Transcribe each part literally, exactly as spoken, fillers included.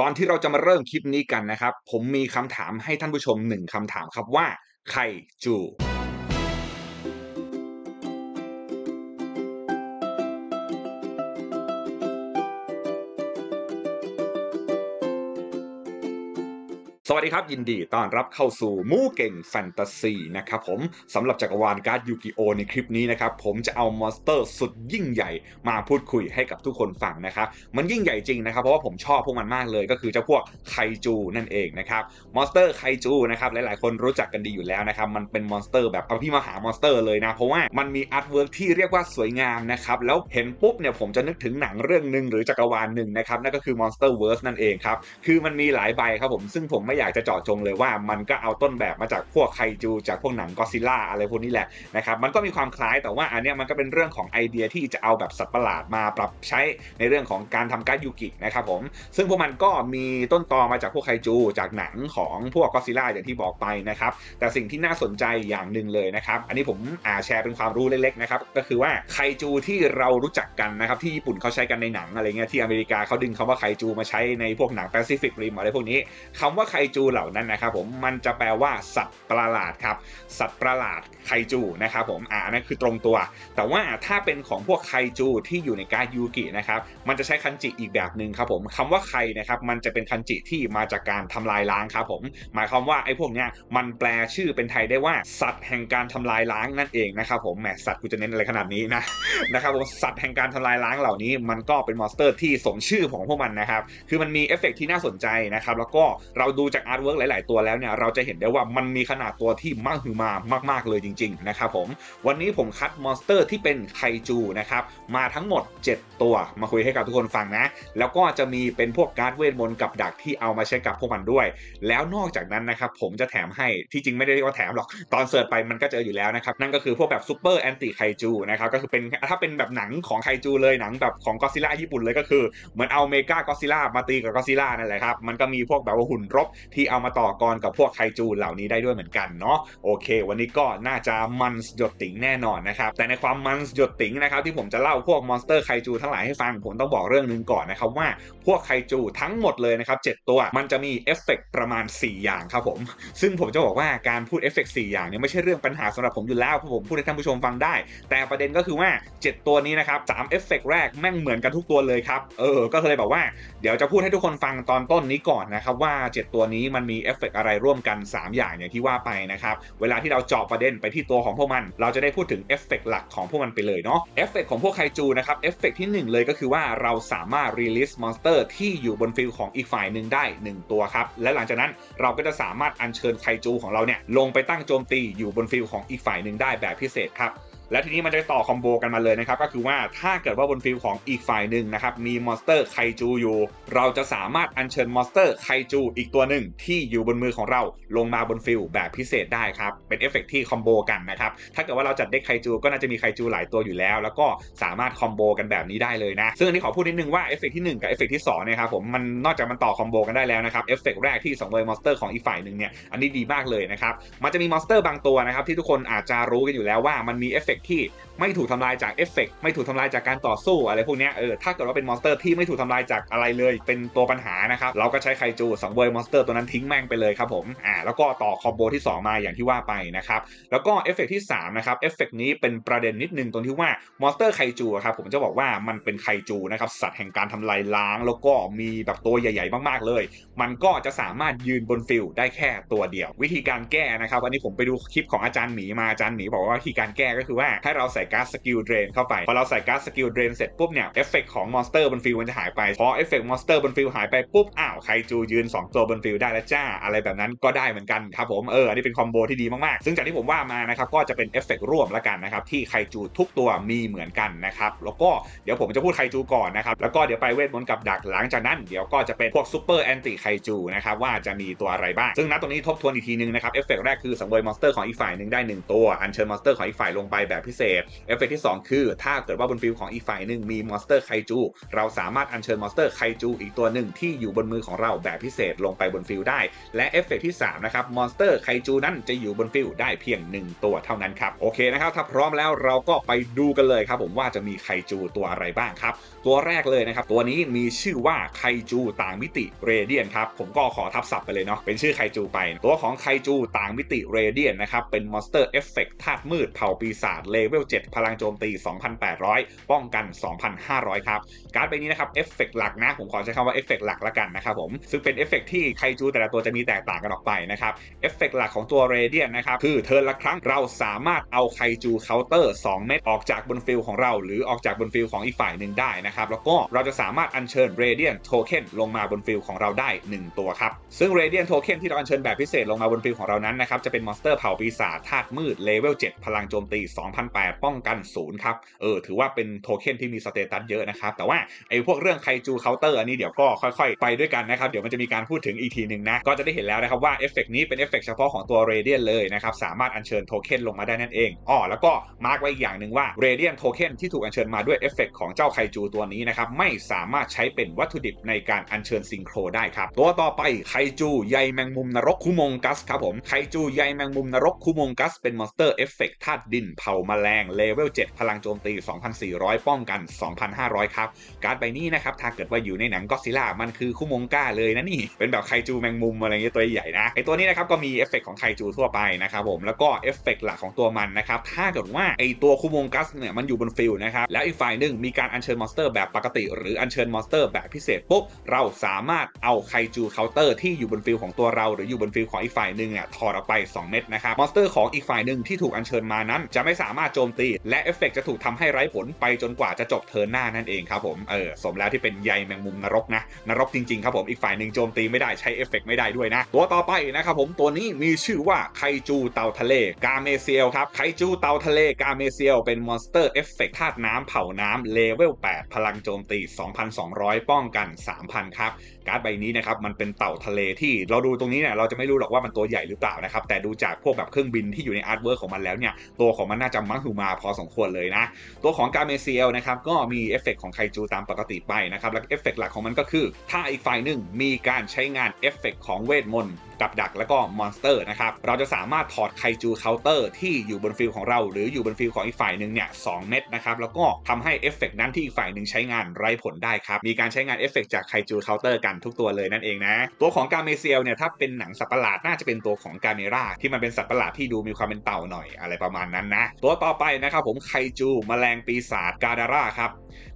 ก่อนที่เราจะมาเริ่มคลิปนี้กันนะครับผมมีคำถามให้ท่านผู้ชมหนึ่งคำถามครับว่าไคจูสวัสดีครับยินดีต้อนรับเข้าสู่มู่เก่งแฟนตาซีนะครับผมสำหรับจักรวาลการ์ดยูกิโอในคลิปนี้นะครับผมจะเอามอนสเตอร์สุดยิ่งใหญ่มาพูดคุยให้กับทุกคนฟังนะครับมันยิ่งใหญ่จริงนะครับเพราะว่าผมชอบพวกมันมากเลยก็คือเจ้าพวกไคจูนั่นเองนะครับมอนสเตอร์ไคจูนะครับหลายๆคนรู้จักกันดีอยู่แล้วนะครับมันเป็นมอนสเตอร์แบบอภิมหามอนสเตอร์เลยนะเพราะว่ามันมีอาร์ตเวิร์กที่เรียกว่าสวยงามนะครับแล้วเห็นปุ๊บเนี่ยผมจะนึกถึงหนังเรื่องหนึ่งหรือจักรวาลหนึ่งนะครับนั่นก็คือ Monsterverse นั่นเองครับคือมันมีหลายใบครับผมซึ่งผมอยากจะเจาะจงเลยว่ามันก็เอาต้นแบบมาจากพวกไคจูจากพวกหนังก็ซิล่าอะไรพวกนี้แหละนะครับมันก็มีความคล้ายแต่ว่าอันเนี้ยมันก็เป็นเรื่องของไอเดียที่จะเอาแบบสัตว์ประหลาดมาปรับใช้ในเรื่องของการทำการ์ดยูกินะครับผมซึ่งพวกมันก็มีต้นตอมาจากพวกไคจูจากหนังของพวกก็ซิล่าอย่างที่บอกไปนะครับแต่สิ่งที่น่าสนใจอย่างหนึ่งเลยนะครับอันนี้ผมอาแชร์เป็นความรู้เล็กๆนะครับก็คือว่าไคจูที่เรารู้จักกันนะครับที่ญี่ปุ่นเขาใช้กันในหนังอะไรเงี้ยที่อเมริกาเขาดึงคำว่าไคจูมาใช้ในพวกหนัง Pacific Rim อะไรพวกนี้คำว่าไคจูเหล่านั้นนะครับผมมันจะแปลว่าสัตว์ประหลาดครับสัตว์ประหลาดไคจูนะครับผมอ่านั่นคือตรงตัวแต่ว่าถ้าเป็นของพวกไคจูที่อยู่ในการ์ดยูกินะครับมันจะใช้คันจิอีกแบบหนึ่งครับผมคำว่าไคนะครับมันจะเป็นคันจิที่มาจากการทำลายล้างครับผมหมายความว่าไอ้พวกเนี้ยมันแปลชื่อเป็นไทยได้ว่าสัตว์แห่งการทำลายล้างนั่นเองนะครับผมแหมสัตว์กูจะเน้นอะไรขนาดนี้นะนะครับผมสัตว์แห่งการทำลายล้างเหล่านี้มันก็เป็นมอนสเตอร์ที่สมชื่อของพวกมันนะครับคือมันมีเอฟเฟกต์ที่น่าสนใจนะครับแล้วก็เราดูจากอาร์ตเวิร์กหลายๆตัวแล้วเนี่ยเราจะเห็นได้ว่ามันมีขนาดตัวที่มหึมามากๆเลยจริงๆนะครับผมวันนี้ผมคัดมอนสเตอร์ที่เป็นไคจูนะครับมาทั้งหมดเจ็ดตัวมาคุยให้กับทุกคนฟังนะแล้วก็จะมีเป็นพวกการ์ดเวทมนต์กับดักที่เอามาใช้กับพวกมันด้วยแล้วนอกจากนั้นนะครับผมจะแถมให้ที่จริงไม่ได้เรียกว่าแถมหรอกตอนเสิร์ชไปมันก็เจออยู่แล้วนะครับนั่นก็คือพวกแบบซูเปอร์แอนตี้ไคจูนะครับก็คือเป็นถ้าเป็นแบบหนังของไคจูเลยหนังแบบของก็อดซิลล่าญี่ปุ่นเลยก็คือเหมือนเอาเมกาก็อดซิลล่ามาตีกับก็อดซิลล่านั่นแหละครับมันก็มีพวกแบบว่าหุ่นรบที่เอามาต่อกรกับพวกไคจูเหล่านี้ได้ด้วยเหมือนกันเนาะโอเควันนี้ก็น่าจะมันหยดติ๋งแน่นอนนะครับแต่ในความมันหยดติ๋งนะครับที่ผมจะเล่าพวกมอนสเตอร์ไคจูทั้งหลายให้ฟังผมต้องบอกเรื่องนึงก่อนนะครับว่าพวกไคจูทั้งหมดเลยนะครับเจ็ดตัวมันจะมีเอฟเฟกต์ประมาณสี่อย่างครับผมซึ่งผมจะบอกว่าการพูดเอฟเฟกต์สี่อย่างเนี่ยไม่ใช่เรื่องปัญหาสำหรับผมอยู่แล้วเพราะผมพูดให้ท่านผู้ชมฟังได้แต่ประเด็นก็คือว่าเจ็ดตัวนี้นะครับสามเอฟเฟกต์แรกแม่งเหมือนกันทุกตัวเลยครับเออก็เลยบอกว่าเดี๋ยวจะพูดให้ทุกคนฟังตอนต้นนี้ก่อนนะครับว่าเจ็ดตัวนี้มันมีเอฟเฟกต์อะไรร่วมกันสามอย่างอย่างที่ว่าไปนะครับเวลาที่เราเจาะประเด็นไปที่ตัวของพวกมันเราจะได้พูดถึงเอฟเฟกต์หลักของพวกมันไปเลยเนาะเอฟเฟกต์ของพวกไคจูนะครับเอฟเฟกต์ที่หนึ่งเลยก็คือว่าเราสามารถรีลิสมอนสเตอร์ที่อยู่บนฟิลของอีกฝ่ายหนึ่งได้หนึ่งตัวครับและหลังจากนั้นเราก็จะสามารถอัญเชิญไคจูของเราเนี่ยลงไปตั้งโจมตีอยู่บนฟิลของอีกฝ่ายหนึ่งได้แบบพิเศษครับและทีนี้มันจะต่อคอมโบกันมาเลยนะครับก็คือว่าถ้าเกิดว่าบนฟิลของอีกฝ่ายหนึ่งนะครับมีมอนสเตอร์ไคจูอยู่เราจะสามารถอัญเชิญมอนสเตอร์ไคจูอีกตัวหนึ่งที่อยู่บนมือของเราลงมาบนฟิลแบบพิเศษได้ครับเป็นเอฟเฟกต์ที่คอมโบกันนะครับถ้าเกิดว่าเราจัดเด็กไคจูก็น่าจะมีไคจูหลายตัวอยู่แล้วแล้วก็สามารถคอมโบกันแบบนี้ได้เลยนะซึ่งอันนี้ขอพูดนิดนึงว่าเอฟเฟกต์ที่หนึ่งกับเอฟเฟกต์ที่สองเนี่ยครับผมมันนอกจากมันต่อคอมโบกันได้แล้วนะครับเอฟเฟกต์แรกที่สังเวยมอนสเตอร์ของอีกฝ่ายหนึ่งเนี่ยอันนี้ดีมากเลยนะครับมันจะมีมอนสเตอร์บางตัวนะครับที่ทุกคนอาจจะรู้กันอยู่แล้วว่ามันมีเอฟเฟกต์ที่ไม่ถูกทำลายจากเอฟเฟกต์ไม่ถูกทำลายจากการต่อสู้อะไรพวกนี้เออถ้าเกิดว่าเป็นมอนสเตอร์ที่ไม่ถูกทำลายจากอะไรเลยเป็นตัวปัญหานะครับเราก็ใช้ไคจูสังเวยมอนสเตอร์ตัวนั้นทิ้งแม่งไปเลยครับผมอ่าแล้วก็ต่อคอมโบที่สองมาอย่างที่ว่าไปนะครับแล้วก็เอฟเฟกต์ที่สามนะครับเอฟเฟกต์นี้เป็นประเด็นนิดนึงตรงที่ว่ามอนสเตอร์ไคจูครับผมจะบอกว่ามันเป็นไคจูนะครับสัตว์แห่งการทำลายล้างแล้วก็มีแบบตัวใหญ่ๆมากๆเลยมันก็จะสามารถยืนบนฟิลได้แค่ตัวเดียววิธีการแก้นะครับวันนี้ผมไปดูคลิปของอาจารย์หมีมาอาจารย์หมีบอกว่าวิธีการแก้ก็คือว่าให้เราใส่การ์ดสกิลเดรนเข้าไปพอเราใส่การ์ดสกิลเดรนเสร็จปุ๊บเนี่ยเอฟเฟกต์ของมอนสเตอร์บนฟิลมันจะหายไปพอเอฟเฟกต์มอนสเตอร์บนฟิลหายไปปุ๊บอ้าวไคจูยืนสองตัวบนฟิลได้แล้วจ้าอะไรแบบนั้นก็ได้เหมือนกันครับผมเอออันนี้เป็นคอมโบที่ดีมากๆซึ่งจากที่ผมว่ามานะครับก็จะเป็นเอฟเฟกต์ร่วมละกันนะครับที่ไคจูทุกตัวมีเหมือนกันนะครับแล้วก็เดี๋ยวผมจะพูดไคจูก่อนนะครับแล้วก็เดี๋ยวไปเวทมนต์กับดักหลังจากนั้นเดี๋ยวก็จะเป็นพวกซูเปอร์แอนตี้ไคจูนะครับว่าจะมีตัวอะไรบ้างซึ่งณตรงนี้ทบทวนอีกทีนึงนะครับเอฟเฟกต์แรกคือสังเวยมอนสเตอร์ของอีกฝ่ายหนึ่งได้หนึ่งตัวอัญเชิญมอนสเตอร์ของอีกฝ่ายลงไป แบบพิเศษเอฟเฟกต์ที่สองคือถ้าเกิดว่าบนฟิวของอีกฝ่ายหนึ่งมีมอนสเตอร์ไคจูเราสามารถอัญเชิญมอนสเตอร์ไคจูอีกตัวหนึ่งที่อยู่บนมือของเราแบบพิเศษลงไปบนฟิวได้และเอฟเฟกต์ที่สามนะครับมอนสเตอร์ไคจูนั้นจะอยู่บนฟิวได้เพียงหนึ่งตัวเท่านั้นครับโอเคนะครับถ้าพร้อมแล้วเราก็ไปดูกันเลยครับผมว่าจะมีไคจูตัวอะไรบ้างครับตัวแรกเลยนะครับตัวนี้มีชื่อว่าไคจูต่างมิติเรเดียนครับผมก็ขอทับศัพท์ไปเลยเนาะเป็นชื่อไคจูไปตัวของไคจูต่างมิติเรเดียนนะครับเป็นมอนสเตอร์เอฟเฟกต์ธาตุมืดเผ่าปีศาจเลเวลเจ็ดพลังโจมตี สองพันแปดร้อย ป้องกัน สองพันห้าร้อย ครับการ์ดใบนี้นะครับเอฟเฟกต์หลักนะผมขอใช้คำว่าเอฟเฟกต์หลักละกันนะครับผมซึ่งเป็นเอฟเฟกต์ที่ไคจูแต่ละตัวจะมีแตกต่างกันออกไปนะครับเอฟเฟกต์หลักของตัวเรเดียนนะครับคือเทิร์นละครั้งเราสามารถเอาไคจูเคาน์เตอร์สองเม็ดออกจากบนฟิลของเราหรือออกจากบนฟิลของอีกฝ่ายหนึ่งได้นะครับแล้วก็เราจะสามารถอัญเชิญเรเดียนโทเค็นลงมาบนฟิลของเราได้หนึ่งตัวครับซึ่งเรเดียนโทเค็นที่เราอัญเชิญแบบพิเศษลงมาบนฟิลของเรานั้นนะครับจะเป็นมอนสเตอร์เผ่าปีศาจธาตุมืดเลเวลเจ็ดพลังโจมตี สองพันแปดร้อย ป้องกันศูนย์ครับเออถือว่าเป็นโทเค็นที่มีสเตตัสเยอะนะครับแต่ว่าไอ้พวกเรื่องไคจูเคาน์เตอร์อันนี้เดี๋ยวก็ค่อยๆไปด้วยกันนะครับเดี๋ยวมันจะมีการพูดถึงอีกทีหนึ่งนะก็จะได้เห็นแล้วนะครับว่าเอฟเฟกต์นี้เป็นเอฟเฟกต์เฉพาะของตัวเรเดียนเลยนะครับสามารถอัญเชิญโทเค็นลงมาได้นั่นเองอ๋อแล้วก็มาร์กไว้อีกอย่างหนึ่งว่าเรเดียนโทเค็นที่ถูกอัญเชิญมาด้วยเอฟเฟกต์ของเจ้าไคจูตัวนี้นะครับไม่สามารถใช้เป็นวัตถุดิบในการอัญเชิญซิงโครได้ครับตัวต่อไปไคจูใยแมงมุมนรกคุมงกัสครับผมไคจูใยแมงมุมนรกคุมงกัสเป็นมอนสเตอร์เอฟเฟกต์ธาตุดินเผาแมลงเลเวลเจ็ดพลังโจมตี สองพันสี่ร้อย ป้องกัน สองพันห้าร้อย ครับการ์ดใบนี้นะครับถ้าเกิดว่าอยู่ในหนังก็อดซิลล่ามันคือคุมงก้าเลยนะนี่เป็นแบบไคจูแมงมุมอะไรเงี้ยตัวใหญ่นะไอตัวนี้นะครับก็มีเอฟเฟกต์ของไคจูทั่วไปนะครับผมแล้วก็เอฟเฟกต์หลักของตัวมันนะครับถ้าเกิดว่าไอตัวคุมงกัสเนี่ยมันอยู่บนฟิลนะครับแล้วอีกฝ่ายหนึ่งมีการอัญเชิญมอนสเตอร์แบบปกติหรืออัญเชิญมอนสเตอร์แบบพิเศษปุ๊บเราสามารถเอาไคจูเคาน์เตอร์ที่อยู่บนฟิลของตัวเราหรืออยู่บนฟิลของอีกฝ่ายหนึ่งเนี่ยถอดออกไปสองเม็ดนะครับมอนสเตอร์ของอีกฝ่ายหนึ่งที่ถูกอัญเชิญมานั้นจะไม่สามารถโจมตีและเอฟเฟกต์จะถูกทำให้ไร้ผลไปจนกว่าจะจบเทิร์นหน้านั่นเองครับผมเออสมแล้วที่เป็นใยแมงมุมนรกนะนรกจริงๆครับผมอีกฝ่ายหนึ่งโจมตีไม่ได้ใช้เอฟเฟกต์ไม่ได้ด้วยนะตัวต่อไปนะครับผมตัวนี้มีชื่อว่าไคจูเต่าทะเลกาเมเซียลครับไคจูเต่าทะเลกาเมเซียลเป็นมอนสเตอร์เอฟเฟกต์ธาตุน้ำเผาน้ำเลเวลแปดพลังโจมตี สองพันสองร้อย ป้องกัน สามพัน ครับการ์ดใบนี้นะครับมันเป็นเต่าทะเลที่เราดูตรงนี้เนี่ยเราจะไม่รู้หรอกว่ามันตัวใหญ่หรือเปล่านะครับแต่ดูจากพวกแบบเครื่องบินที่อยู่ในอาร์ตเวิร์คของมันแล้วเนี่ยตัวของมันน่าจะมังหูมาพอสมควรเลยนะตัวของกาเมเซียลนะครับก็มีเอฟเฟกต์ของไคจูตามปกติไปนะครับและเอฟเฟกต์หลักของมันก็คือถ้าอีกฝ่ายหนึ่งมีการใช้งานเอฟเฟกต์ของเวทมนต์กับดักแล้วก็มอนสเตอร์นะครับเราจะสามารถถอดไคจูเคาน์เตอร์ที่อยู่บนฟิลของเราหรืออยู่บนฟิลของอีกฝ่ายหนึ่งเนี่ยสองเม็ดนะครับแล้วก็ทำให้เอฟเฟกต์นั้นที่อีกฝ่ายหนึ่งใช้งานไร้ผลได้ครับมีการใช้งานเอฟเฟกต์จากไคจูเคาน์เตอร์กันทุกตัวเลยนั่นเองนะตัวของกาเมเซียลเนี่ยถ้าเป็นหนังสัตว์ประหลาดน่าจะเป็นตัวของกาเมราที่มันเป็นสัตว์ประหลาดที่ดูมีความเป็นเต่าหน่อยอะไรประมาณนั้นนะตัวต่อไปนะครับผมไคจูแมลงปีศาจกาดาร่าครั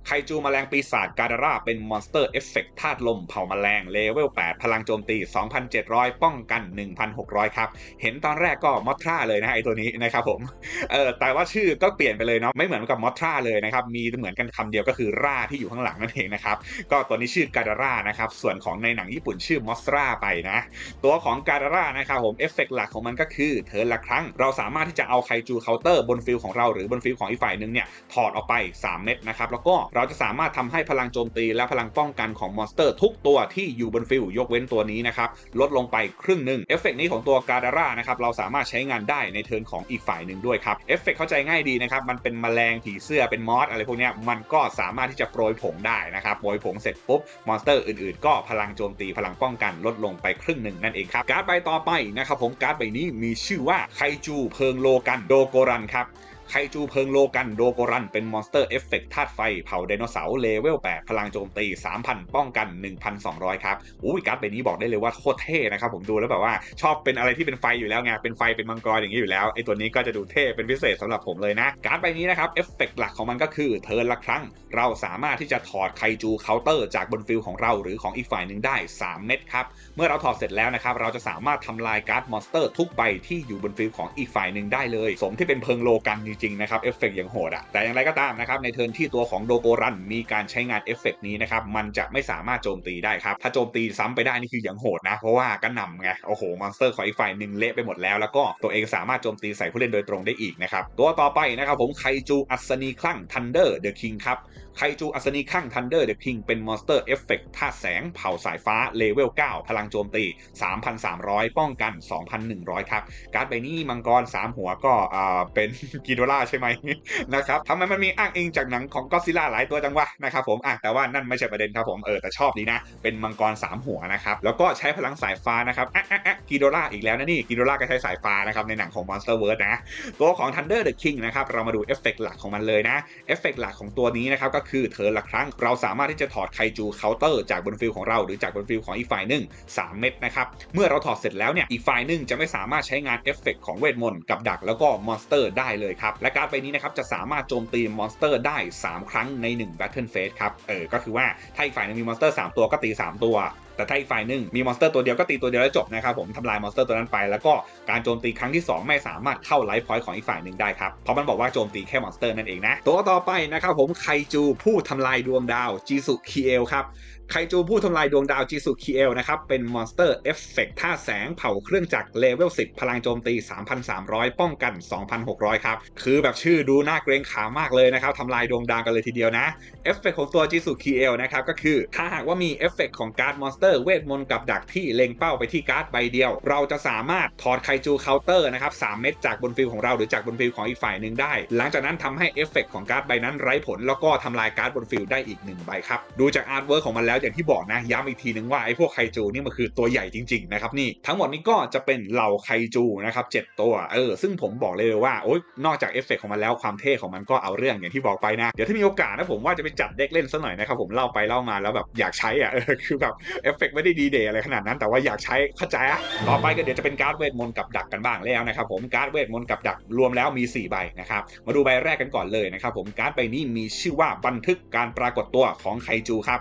บไคจูแมลงปีศาจกาดาร่าเป็นมอนสเตอร์เอฟเฟกต์ธาตุลมเผาแมลงเลเวลแปดพลังโจมตี สองพันเจ็ดร้อย ป้องกัน หนึ่งพันหกร้อย ครับเห็นตอนแรกก็มอทราเลยนะไอตัวนี้นะครับผมเออแต่ว่าชื่อก็เปลี่ยนไปเลยเนาะไม่เหมือนกับมอทราเลยนะครับมีเหมือนกันคำเดียวก็คือร่าที่อยู่ข้างหลังนั่นเองนะครับก็ตัวนี้ชื่อกาดาร่านะครับส่วนของในหนังญี่ปุ่นชื่อมอสราไปนะตัวของกาดาร่านะครับผมเอฟเฟกต์หลักของมันก็คือเทิร์นละครั้งเราสามารถที่จะเอาไคจูเคาน์เตอร์บนฟิลของเราหรือบนฟิลของอีกฝ่ายหนึ่งเนี่ยถอดออกไปสามเม็ดนะครับแล้วก็เราจะสามารถทำให้พลังโจมตีและพลังป้องกันของมอนสเตอร์ทุกตัวที่อยู่บนฟิลยกเว้นตัวนี้นะครับลดลงไปครึ่งหนึ่งเอฟเฟกต์นี้ของตัวกาดาร่านะครับเราสามารถใช้งานได้ในเทิร์นของอีกฝ่ายหนึ่งด้วยครับเอฟเฟกต์เข้าใจง่ายดีนะครับมันเป็นแมลงผีเสื้อเป็นมอสอะไรพวกนี้มันก็สามารถที่จะโปรยผงได้นะครับโปรยผงเสร็จปุ๊บมอนสเตอร์อื่นๆก็พลังโจมตีพลังป้องกันลดลงไปครึ่งหนึ่งนั่นเองครับการ์ดใบต่อไปนะครับผมการ์ดใบนี้มีชื่อว่าไคจูเพลิงโลกันโดโกรันครับไคจูเพลิงโลกันโดโกรันเป็นมอนสเตอร์เอฟเฟกต์ธาตุไฟเผาไดโนเสาร์เลเวลแปดพลังโจมตี สามพัน ป้องกัน หนึ่งพันสองร้อย ครับอู้ยการ์ดใบนี้บอกได้เลยว่าโคตรเท่นะครับผมดูแล้วแบบว่าชอบเป็นอะไรที่เป็นไฟอยู่แล้วไงเป็นไฟเป็นมังกรอย่างนี้อยู่แล้วไอตัวนี้ก็จะดูเท่เป็นพิเศษสำหรับผมเลยนะการ์ดใบนี้นะครับเอฟเฟกต์หลักของมันก็คือเทิร์นละครั้งเราสามารถที่จะถอดไคจูเคาน์เตอร์จากบนฟิลของเราหรือของอีกฝ่ายหนึ่งได้สามเม็ดครับเมื่อเราถอดเสร็จแล้วนะครับเราจะสามารถทำลายการ์ดมอนสเตอร์ทุกใบที่อยู่บนฟิลของอีกฝ่ายหนึ่งได้เลยสมที่เป็นเพลิงโลกันจริงๆนะครับเอฟเฟกต์อย่างโหดอะแต่อย่างไรก็ตามนะครับในเทิร์นที่ตัวของโดโกรันมีการใช้งานเอฟเฟกต์นี้นะครับมันจะไม่สามารถโจมตีได้ครับถ้าโจมตีซ้ำไปได้นี่คืออย่างโหดนะเพราะว่ากระหน่ำไงโอ้โหมอนสเตอร์ของอีกฝ่ายหนึ่งเละไปหมดแล้วแล้วก็ตัวเองสามารถโจมตีใส่ผู้เล่นโดยตรงได้อีกนะครับตัวต่อไปนะครับผมไคจูอัศนีคลั่งทันเดอร์เดอะคิงครับไคจูอัศนีคลั่งทันเดอร์เดอะคิงเป็นมอนสเตอร์เอฟเฟกต์ธาตุแสงเผาสายฟ้าเลเวลเก้าพลังโจมตี สามพันสามร้อย ป้องกัน สองพันหนึ่งร้อย ครับการ์ดใบนี้มังกรสามหัวก็เป็นกิโด ล่าใช่ไหมนะครับทำไมมันมีอ้างอิงจากหนังของก็อดซิลล่าหลายตัวจังวะนะครับผมอ่ะแต่ว่านั่นไม่ใช่ประเด็นครับผมเออแต่ชอบดีนะเป็นมังกรสามหัวนะครับแล้วก็ใช้พลังสายฟ้านะครับอ่ะอ่ะอ่ะกิโดราอีกแล้วนะนี่กิโดราก็ใช้สายฟ้านะครับในหนังของ Monsterverse นะตัวของ Thunder the King นะครับเรามาดูเอฟเฟกต์หลักของมันเลยนะเอฟเฟกต์หลักของตัวนี้นะครับก็คือเทิร์นละครั้งเราสามารถที่จะถอดไคจูเคาน์เตอร์จากบนฟิลของเราหรือจากบนฟิลของอีกฝ่ายหนึ่งสามเม็ดนะครับเมื่อเราถอดเสร็จแล้วเนี่ยอีกฝ่ายหนึ่งจะไม่สามารถใช้งานเอฟเฟกต์ของเวทมนต์กับดักแล้วก็มอนสเตอร์ได้เลยครับและการ์ดใบนี้นะครับจะสามารถโจมตีมอนสเตอร์ได้สามครั้งในหนึ่งแบทเทิลเฟสครับเออก็คือว่าถ้าอีกฝ่ายนึงมีมอนสเตอร์สามตัวก็ตีสามตัวแต่ถ้าอีกฝ่ายหนึ่งมีมอนสเตอร์ตัวเดียวก็ตีตัวเดียวแล้วจบนะครับผมทำลายมอนสเตอร์ตัวนั้นไปแล้วก็การโจมตีครั้งที่สองไม่สามารถเข้าไลฟ์พอยต์ของอีกฝ่ายหนึ่งได้ครับเพราะมันบอกว่าโจมตีแค่มอนสเตอร์นั่นเองนะตัวต่อไปนะครับผมไคจูผู้ทำลายดวงดาวจีสุคีเอลครับไคจูผู้ทำลายดวงดาวจีสุคีเอลนะครับเป็นมอนสเตอร์เอฟเฟกต์ท่าแสงเผาเครื่องจักรเลเวลสิบพลังโจมตี สามพันสามร้อย ป้องกัน สองพันหกร้อย ครับคือแบบชื่อดูน่าเกรงขามากเลยนะครับทำลายดวงดาวกันเลยทีเดียวนะเอฟเฟกต์ของตัวจีสุคีเอลนะครับก็คือถ้าหากว่ามีเอฟเฟกต์ของการ์ดมอนสเตอร์เวทมนต์กับดักที่เล็งเป้าไปที่การ์ดใบเดียวเราจะสามารถถอดไคจูเคาน์เตอร์นะครับสามเม็ดจากบนฟิลของเราหรือจากบนฟิลของอีกฝ่ายหนึ่งได้หลังจากนั้นทำให้เอฟเฟกต์ของการ์ดใบนั้นไร้ผลแล้วก็ทำลายการ์ดบนฟิลได้อีกหนึ่งใบครับดูจากอาร์ตเวิร์คของมันแล้วอย่างที่บอกนะย้ำอีกทีนึงว่าไอ้พวกไคจูนี่มันคือตัวใหญ่จริงๆนะครับนี่ทั้งหมดนี้ก็จะเป็นเหล่าไคจูนะครับเจ็ดตัวเออซึ่งผมบอกเลยว่าโอ๊ยนอกจากเอฟเฟกต์ของมันแล้วความเท่ของมันก็เอาเรื่องอย่างที่บอกไปนะเดี๋ยวถ้ามีโอกาสนะผมว่าจะไปจัดเด็กเล่นซะหน่อยนะครับผมเล่าไปเล่ามาแล้วแบบอยากใช้อ่ะเออคือแบบเอฟเฟกต์ไม่ได้ดีเดย์อะไรขนาดนั้นแต่ว่าอยากใช้เข้าใจอ่ะต่อไปก็เดี๋ยวจะเป็นการ์ดเวทมนต์กับดักกันบ้างแล้วนะครับผมการ์ดเวทมนต์กับดักรวมแล้วมีสี่ใบนะครับมาดูใบแรกกันก่อนเลยนะครับผมการ์ดใบนี้มีชื่อว่าบันทึกการปรากฏตัวของไคจูครั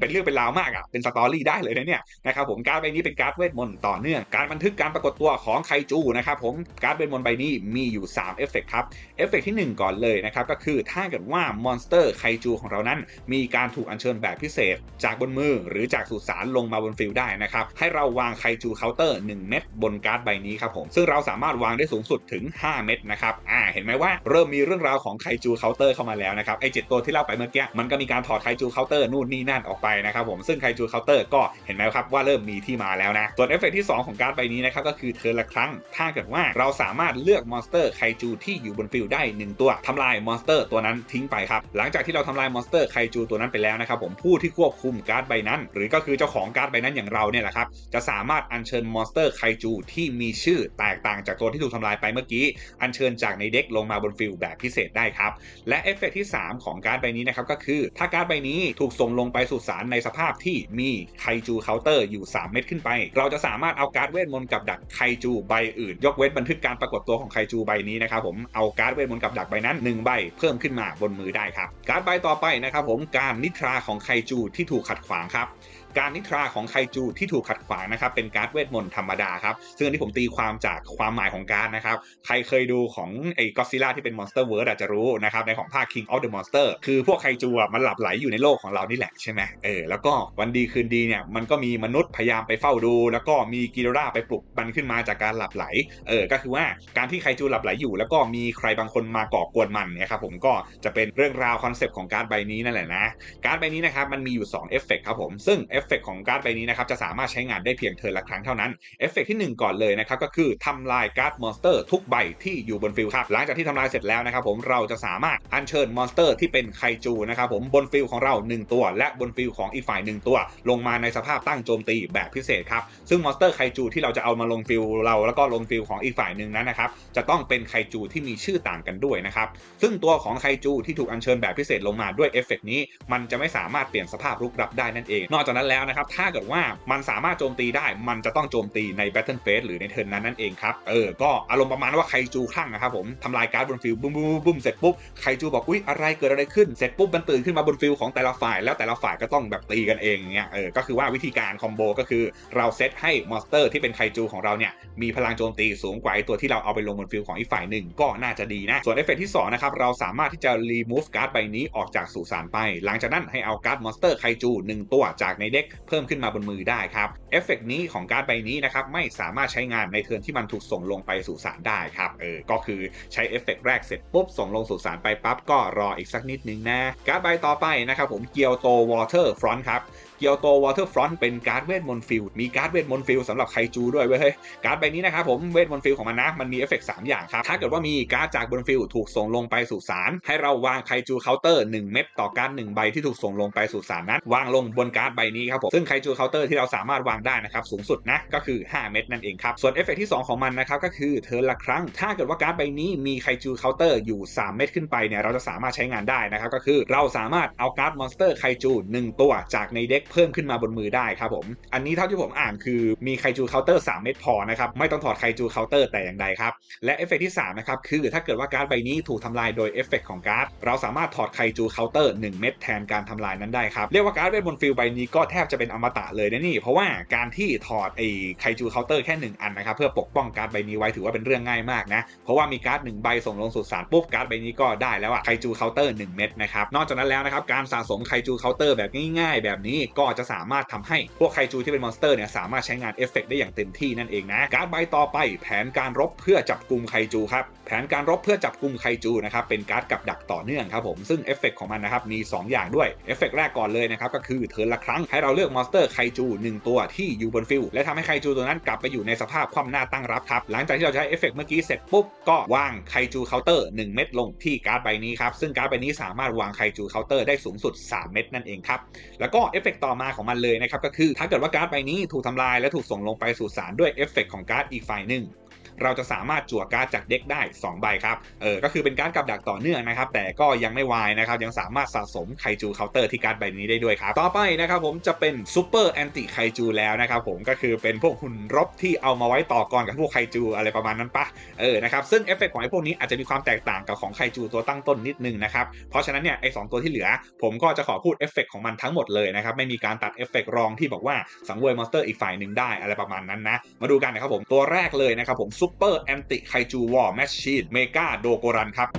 บเป็นเรื่องเป็นราวมากอ่ะเป็นสตอรี่ได้เลยนะเนี่ยนะครับผมการ์ดใบนี้เป็นการ์ดเวทมนต์ต่อเนื่องการบันทึกการปรากฏตัวของไคจูนะครับผมการ์ดเวทมนต์ใบนี้มีอยู่สามเอฟเฟกต์ครับเอฟเฟกต์ที่หนึ่งก่อนเลยนะครับก็คือถ้าเกิดว่ามอนสเตอร์ไคจูของเรานั้นมีการถูกอัญเชิญแบบพิเศษจากบนมือหรือจากสุสานลงมาบนฟิลได้นะครับให้เราวางไคจูเคาน์เตอร์หนึ่งเม็ดบนการ์ดใบนี้ครับผมซึ่งเราสามารถวางได้สูงสุดถึงห้าเม็ดนะครับอ่าเห็นไหมว่าเริ่มมีเรื่องราวของไคจูเคาน์เตอร์เข้ามาแล้วนะครับไอเจ็ดตัวที่เล่าไปเมื่อกี้มันก็มีการถอดไคจูเคาน์เตอร์นู่นนี่นั่นออกไปนะครับผมซึ่งไคจูเคาน์เตอร์ก็เห็นไหมครับว่าเริ่มมีที่มาแล้วนะส่วนเอฟเฟกต์ที่สองของการ์ดใบนี้นะครับก็คือเทิร์นละครั้งถ้าเกิดว่าเราสามารถเลือกมอนสเตอร์ไคจูที่อยู่บนฟิลได้หนึ่งตัวทำลายมอนสเตอร์ตัวนั้นทิ้งไปครับหลังจากที่เราทำลายมอนสเตอร์ไคจูตัวนั้นไปแล้วนะครับผมผู้ที่ควบคุมการ์ดใบนั้นหรือก็คือเจ้าของการ์ดใบนั้นอย่างเราเนี่ยแหละครับจะสามารถอัญเชิญมอนสเตอร์ไคจูที่มีชื่อแตกต่างจากตัวที่ถูกทำลายไปเมื่อกี้อัญเชิญจากในเด็กลงมาบนฟิลแบบพิเศษได้ครับและเอฟเฟกต์ที่สามของการ์ดใบนี้นะครับก็คือถ้าการ์ดใบนี้ถูกส่งลงไปสู่สารในสภาพที่มีไคจูเคาน์เตอร์อยู่สามเม็ดขึ้นไปเราจะสามารถเอาการ์ดเวทมนต์กับดักไคจูใบอื่นยกเว้นบันทึกการปรากฏตัวของไคจูใบนี้นะครับผมเอาการ์ดเวทมนต์กับดักใบนั้นหนึ่งใบเพิ่มขึ้นมาบนมือได้ครับการ์ดใบต่อไปนะครับผมการนิทราของไคจูที่ถูกขัดขวางครับการนิทราของไคจูที่ถูกขัดขวางนะครับเป็นการ์ดเวทมนต์ธรรมดาครับซึ่งอันนี้ผมตีความจากความหมายของการ์ดนะครับใครเคยดูของไอ้ก็อดซิลล่าที่เป็นมอนสเตอร์เวิร์ดอาจจะรู้นะครับในของภาค King of the Monster คือพวกไคจูมันหลับไหลอยู่ในโลกของเรานี่แหละใช่ไหมเออแล้วก็วันดีคืนดีเนี่ยมันก็มีมนุษย์พยายามไปเฝ้าดูแล้วก็มีกิโดราไปปลุกมันขึ้นมาจากการหลับไหลเออก็คือว่าการที่ไคจูหลับไหลอยู่แล้วก็มีใครบางคนมาก่อกวนมันเนี่ยครับผมก็จะเป็นเรื่องราวคอนเซปต์ของการ์ดใบนี้นั่นแหละนะการ์ดใบนี้นะครับมันมีอยู่สองเอฟเฟกต์ครับผมซึ่งเอฟเฟกต์ของการ์ดใบนี้นะครับจะสามารถใช้งานได้เพียงเทิร์นละครั้งเท่านั้นเอฟเฟกต์ที่หนึ่งก่อนเลยนะครับก็คือทำลายการ์ดมอนสเตอร์ทุกใบที่อยู่บนฟิลครับหลังจากที่ทำลายเสร็จแล้วนะครับผมเราจะสามารถอัญเชิญมอนสเตอร์ที่เป็นไคจูนะครับผมบนฟิลของเราหนึ่งตัวและบนฟิลของอีกฝ่ายหนึ่งตัวลงมาในสภาพตั้งโจมตีแบบพิเศษครับซึ่งมอนสเตอร์ไคจูที่เราจะเอามาลงฟิลเราแล้วก็ลงฟิลของอีกฝ่ายหนึ่งนั้นนะครับจะต้องเป็นไคจูที่มีชื่อต่างกันด้วยนะครับซึ่งตัวของไคจูที่ถูกอัญเชิญแบบพิเศษลงมาด้วยเอฟเฟกต์นี้มันจะไม่สามารถเปลี่ยนสภาพรุกรับได้นั่นเองนอกจากแล้วนะครับถ้าเกิดว่ามันสามารถโจมตีได้มันจะต้องโจมตีใน Battle Phase หรือในเทิร์นนั้นนั่นเองครับเออก็อารมณ์ประมาณว่าไคจูคลั่งนะครับผมทำลายการ์ดบนฟิลบุ้มบุ้มเสร็จปุ๊บไคจูบอกอุ๊ยอะไรเกิดอะไรขึ้นเสร็จปุ๊บมันตื่นขึ้นมาบนฟิลของแต่ละฝ่ายแล้วแต่ละฝ่ายก็ต้องแบบตีกันเองเงี้ยเออก็คือว่าวิธีการคอมโบก็คือเราเซตให้มอนสเตอร์ที่เป็นไคจูของเราเนี่ยมีพลังโจมตีสูงกว่าตัวที่เราเอาไปลงบนฟิลของอีกฝ่ายหนึ่งก็น่าจะดีนะส่วนเอฟเฟกต์ที่สองนะครับเราสามารถที่จะรีมูฟการ์ดใบนี้ออกจากสุสานไปหลังจากนั้นให้เอาการ์ดมอนสเตอร์ไคจูหนึ่งตัวจากในเด็กเพิ่มขึ้นมาบนมือได้ครับเอฟเฟกต์นี้ของการ์ดใบนี้นะครับไม่สามารถใช้งานในเทิร์นที่มันถูกส่งลงไปสู่สารได้ครับเออก็คือใช้เอฟเฟกต์แรกเสร็จปุ๊บส่งลงสู่สารไปปั๊บก็รออีกสักนิดนึงนะการ์ดใบต่อไปนะครับผมเกียวโตวอเตอร์ฟรอนต์ครับ เกียวโตวอเตอร์ฟรอนต์เป็นการ์ดเวทมนต์ฟิลด์มีการ์ดเวทมนต์ฟิลด์สำหรับไคจูด้วยเว้ยเฮ้ยการ์ดใบนี้นะครับผมเวทมนต์ฟิลด์ของมันนะมันมีเอฟเฟกต์สามอย่างครับถ้าเกิดว่ามีการ์ดจากบนฟิลด์ถูกส่งลงไปสู่ศาลให้เราวางไคจูเคาน์เตอร์หนึ่งเม็ดต่อการ์ดหนึ่งใบที่ถูกส่งลงไปสู่ศาลนั้นวางลงบนการ์ดใบนี้ครับผมซึ่งไคจูเคาน์เตอร์ที่เราสามารถวางได้นะครับสูงสุดนะก็คือห้าเม็ดนั่นเองครับส่วนเอฟเฟกต์ที่สองของมันนะครับก็คือเทิร์นละครั้งถ้าเกิดว่าการ์ดใบนี้มีไคจูเคาน์เตอร์อยู่สามเม็ดขึ้นไปเนี่ยเราจะสามารถใช้งานได้นะครับก็คือเราสามารถเอาการ์ดมอนสเตอร์ไคจูหนึ่งตัวจากในเด็กเพิ่มขึ้นมาบนมือได้ครับผมอันนี้เท่าที่ผมอ่านคือมีไคจูเคาน์เตอร์สามเม็ดพอนะครับไม่ต้องถอดไคจูเคาน์เตอร์แต่อย่างใดครับและเอฟเฟกต์ที่สามนะครับคือถ้าเกิดว่าการ์ดใบนี้ถูกทำลายโดยเอฟเฟกต์ของการ์ดเราสามารถถอดไคจูเคาน์เตอร์หนึ่งเม็ดแทนการทำลายนั้นได้ครับเรียกว่าการ์ดเวทมนต์ฟิลด์ใบนี้ก็แทบจะเป็นอมตะเลยนะนี่เพราะว่าการที่ถอดไอ้ไคจูเคาน์เตอร์แค่หนึ่งอันนะครับเพื่อปกป้องการ์ดใบนี้ไว้ถือว่าเป็นเรื่องง่ายมากนะเพราะว่ามีการ์ดหนึ่งใบส่งลงสู่ศาลปุ๊บการ์ดใบนี้ก็ได้แล้วอะไคจูเคาน์เตอร์หนึ่งเม็ดนะครับนอกจากนั้นแล้วนะครับการสะสมไคจูเคาน์เตอร์แบบง่ายๆแบบนี้ก็จะสามารถทำให้พวกไคจูที่เป็นมอนสเตอร์เนี่ยสามารถใช้งานเอฟเฟกต์ได้อย่างเต็มที่นั่นเองนะการ์ดใบต่อไปแผนการรบเพื่อจับกลุ่มไคจูครับแผนการรบเพื่อจับกลุ่มไคจูนะครับเป็นการ์ดกับดักต่อเนื่องครับผมซึ่งเอฟเฟกต์ของมันนะครับมีสองอย่างด้วยเอฟเฟกต์แรกก่อนเลยนะครับก็คือเทิร์นละครั้งให้เราเลือกมอนสเตอร์ไคจูหนึ่งตัวที่อยู่บนฟิลด์และทำให้ไคจูตัวนั้นกลับไปอยู่ในสภาพคว่ำหน้าตั้งรับครับหลังจากที่เราใช้เอฟเฟกต์เมื่อกี้เสร็จปุ๊บก็วางไคจูเคาน์เตอร์หนึ่งเม็ดลงที่การ์ดใบนี้ครับซึ่งการ์ดใบนี้สามารถวางไคจูเคาน์เตอร์ได้สูงสุดสามเม็ดนั่นเองครับแล้วก็เอฟเฟกต์ต่อมาของมันเลยนะครับก็คือถ้าเกิดว่าการ์ดใบนี้ถูกทำลายและถูกส่งลงไปสู่ศาลด้วยเอฟเฟกต์ของการ์ดอีกฝ่ายหนึ่งเราจะสามารถจั่วการ์ดจากเด็กได้สองใบครับเออก็คือเป็นการ์ดกับดักต่อเนื่องนะครับแต่ก็ยังไม่วายนะครับยังสามารถสะสมไคจูเคาน์เตอร์ที่การ์ดใบนี้ได้ด้วยครับต่อไปนะครับผมจะเป็นซูเปอร์แอนติไคจูแล้วนะครับผมก็คือเป็นพวกหุ่นรบที่เอามาไว้ต่อกรกับพวกไคจูอะไรประมาณนั้นปะเออนะครับซึ่งเอฟเฟกต์ของไอ้พวกนี้อาจจะมีความแตกต่างกับของไคจูตัวตั้งต้นนิดนึงนะครับเพราะฉะนั้นเนี่ยไอ้สองตัวที่เหลือผมก็จะขอพูดเอฟเฟกต์ของมันทั้งหมดเลยนะครับไม่มีการตัดเอฟเฟกต์รองที่บอกว่าสังเวยมอนสเตอร์อีกฝ่ายหนึ่งได้อะไรประมาณนั้นนะมาดูกันนะครับผมตัวแรกเลยนะครับผมซูเปอร์แอนติไคจูวอร์แมชชีนเมกาโดโกรันครับ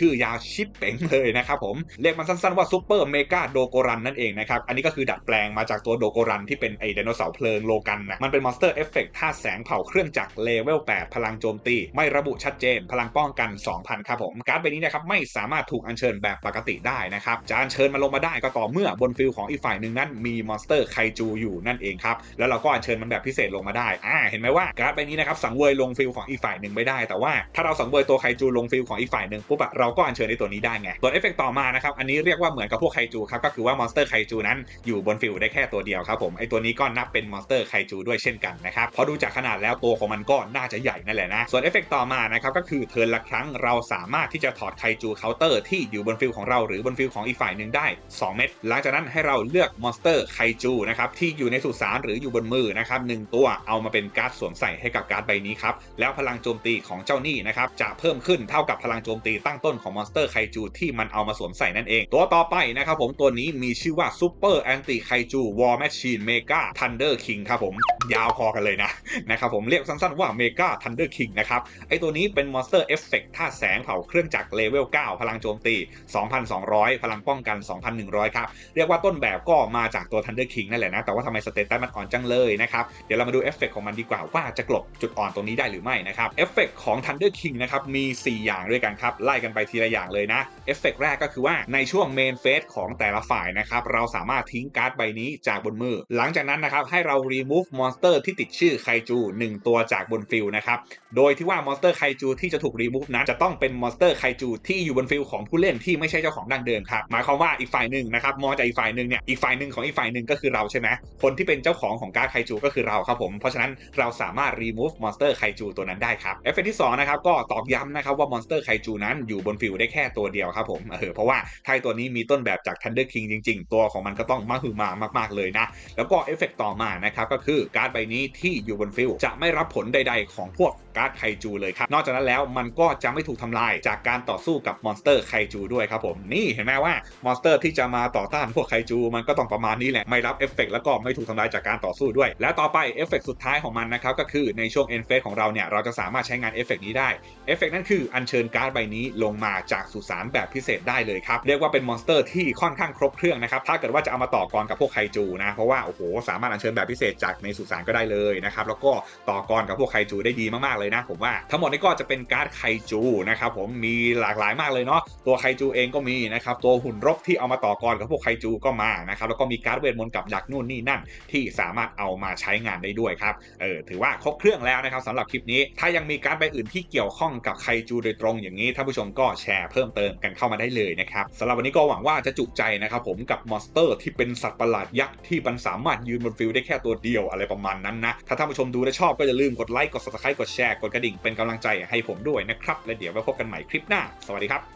ชื่อยาวชิปเป๋งเลยนะครับผมเรียกมันสั้นๆว่าซูเปอร์เมกาโดโกรันนั่นเองนะครับอันนี้ก็คือดัดแปลงมาจากตัวโดโกรันที่เป็นไอไดโนเสาร์เพลิงโลกันนะมันเป็นมอนสเตอร์เอฟเฟกต์ธาตุแสงเผาเครื่องจักรเลเวลแปดพลังโจมตีไม่ระบุชัดเจนพลังป้องกัน สองพัน ครับผมการ์ดใบนี้นะครับไม่สามารถถูกอัญเชิญแบบปกติได้นะครับจะอัญเชิญมาลงมาได้ก็ต่อเมื่อบนฟิลของอีกฝ่ายหนึ่งนั้นมีมอนสเตอร์ไคจูอยู่นั่นเองครับแล้วเราก็อัญเชิญมันแบบพิเศษลงมาได้อ่าเห็นไหมว่าการ์ดใบนี้นะครับสังเวยลงฟิลของอีกฝ่ายหนึ่งไม่ได้แต่ว่าถ้าเราสังเวยตัวไคจูลงฟิลของอีกฝ่ายหนึ่งปุ๊บเราก็อัญเชิญในตัวนี้ได้ไงตัวเอฟเฟกต์ต่อมานะครับอันนี้เรียกว่าเหมือนกับพวกไคจูครับก็คือว่ามอนสเตอร์ไคจูนั้นอยู่บนฟิลด์ได้แค่ตัวเดียวครับผมไอตัวนี้ก็นับเป็นมอนสเตอร์ไคจูด้วยเช่นกันนะครับพอดูจากขนาดแล้วตัวของมันก็น่าจะใหญ่นั่นแหละนะส่วนเอฟเฟกต์ต่อมานะครับก็คือเทิร์นละครั้งเราสามารถที่จะถอดไคจูเคาน์เตอร์ที่อยู่บนฟิลด์ของเราหรือบนฟิลด์ของอีกฝ่ายหนึ่งได้สองเม็ดหลังจากนั้นให้เราเลือกมอนสเตอร์ไคจูนะครับที่อยู่ในสุสานหรืออยู่บนมือนะครับหนึ่งตัวเอามาเป็นการ์ดสวมใส่ให้กับการ์ดใบนี้ครับแล้วพลังโจมตีของเจ้านี่นะครับจะเพิ่มขึ้นเท่ากับพลังโจมตีตั้งต้นของมอนสเตอร์ไคจูที่มันเอามาสวมใส่นั่นเองตัวต่อไปนะครับผมตัวนี้มีชื่อว่าซูเปอร์แอนติไคจูวอร์แมชชีนเมกาทันเดอร์คิงครับผมยาวพอกันเลยนะนะครับผมเรียกสั้นๆว่าเมกาทันเดอร์คิงนะครับไอตัวนี้เป็นมอนสเตอร์เอฟเฟกต์ธาตุแสงเผาเครื่องจักรเลเวลเก้าพลังโจมตี สองพันสองร้อย พลังป้องกัน สองพันหนึ่งร้อย ครับเรียกว่าต้นแบบก็มาจากตัวทันเดอร์คิงนั่นแหละนะแต่ว่าทำไมสเตตัสมันอ่อนจังเลยนะครับเดี๋ยวเรามาดูเอฟเฟกต์ของมันดีกว่าว่าจะกลบจุดอ่อนตรงนี้ได้หรือไม่นะครับเอฟเฟกต์ของทันเดอร์คิงนะครับมีสี่อย่างด้วยกันครับไล่กันไปทีละอย่างเลยนะเอฟเฟกต์แรกก็คือว่าในช่วงเมนเฟสของแต่ละฝ่ายนะครับเราสามารถทิ้งการ์ดใบนี้จากบนมือหลังจากนั้นนะครับให้เรา remove มอนสเตอร์ที่ติดชื่อไคจูหนึ่งตัวจากบนฟิลนะครับโดยที่ว่ามอนสเตอร์ไคจูที่จะถูก remove นั้นจะต้องเป็นมอนสเตอร์ไคจูที่อยู่บนฟิลของผู้เล่นที่ไม่ใช่เจ้าของดั้งเดิมครับหมายความว่าอีกฝ่ายหนึ่งนะครับมอจากอีกฝ่ายหนึ่งเนี่ยอีกฝ่ายหนึ่งของอีกฝ่ายหนึ่งก็คือเราใช่ไหมคนที่เป็นเจ้าของของการ์ดไคจูก็คือเราครับผมเพราะฉะนั้นเราสามารถ remove มอนสเตอร์ไคจูตัวนั้นได้ครับเอฟเฟกต์ที่สองนะครับก็ตอกย้ำนะครับว่ามอนสเตอร์ไคจูนั้นอยู่บนฟิลได้แค่ตัวเดียวครับผมเออเพราะว่าไทยตัวนี้มีต้นแบบจาก Thunder King จริงๆตัวของมันก็ต้องมหึมามากๆเลยนะแล้วก็เอฟเฟกต์ต่อมานะครับก็คือการ์ดใบนี้ที่อยู่บนฟิลจะไม่รับผลใดๆของพวกการ์ดไคจูเลยครับนอกจากนั้นแล้วมันก็จะไม่ถูกทำลายจากการต่อสู้กับมอนสเตอร์ไคจูด้วยครับผมนี่เห็นไหมว่ามอนสเตอร์ที่จะมาต่อต้านพวกไคจูมันก็ต้องประมาณนี้แหละไม่รับเอฟเฟกต์แล้วก็ไม่ถูกทำลายจากการต่อสู้ด้วยและต่อไปเอฟเฟกต์สุดท้ายของมันนะครับก็คือในช่วงเอ็นเฟสของเราเนี่ยเราจะสามารถใช้งานเอฟเฟกต์นี้ได้เอฟเฟกต์นั้นคืออัญเชิญการ์ดใบนี้ลงมา มาจากสุสานแบบพิเศษได้เลยครับเรียกว่าเป็นมอนสเตอร์ที่ค่อนข้างครบเครื่องนะครับถ้าเกิดว่าจะเอามาต่อกรกับพวกไคจูนะเพราะว่าโอ้โหสามารถอัญเชิญแบบพิเศษจากในสุสานก็ได้เลยนะครับแล้วก็ต่อกรกับพวกไคจูได้ดีมากๆเลยนะผมว่าทั้งหมดนี้ก็จะเป็นการ์ดไคจูนะครับผมมีหลากหลายมากเลยเนาะตัวไคจูเองก็มีนะครับตัวหุ่นรบที่เอามาต่อกรกับพวกไคจูก็มานะครับแล้วก็มีการ์ดเวทมนต์กับดักนู่นนี่นั่นที่สามารถเอามาใช้งานได้ด้วยครับเออถือว่าครบเครื่องแล้วนะครับสำหรับคลิปนี้ถ้ายังมีการ์ดใบอื่นที่เกี่ยวข้องกับไคจูโดยตรงอย่างนี้ท่านผู้ชมก็แชร์เพิ่มเติมกันเข้ามาได้เลยนะครับสำหรับวันนี้ก็หวังว่าจะจุใจนะครับผมกับมอนสเตอร์ที่เป็นสัตว์ประหลาดยักษ์ที่มันสามารถยืนบนฟิลได้แค่ตัวเดียวอะไรประมาณนั้นนะถ้าท่านผู้ชมดูและชอบก็อย่าลืมกดไลค์กดซับสไครป์กดแชร์กดกระดิ่งเป็นกำลังใจให้ผมด้วยนะครับและเดี๋ยวไว้พบกันใหม่คลิปหน้าสวัสดีครับ